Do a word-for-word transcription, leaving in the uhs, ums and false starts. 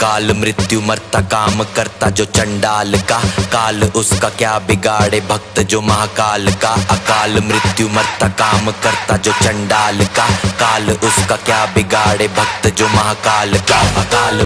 काल मृत्यु मरता काम करता जो चंडाल का, काल उसका क्या बिगाड़े भक्त जो महाकाल का। अकाल मृत्यु मरता काम करता जो चंडाल का, काल उसका क्या बिगाड़े भक्त जो महाकाल का। अकाल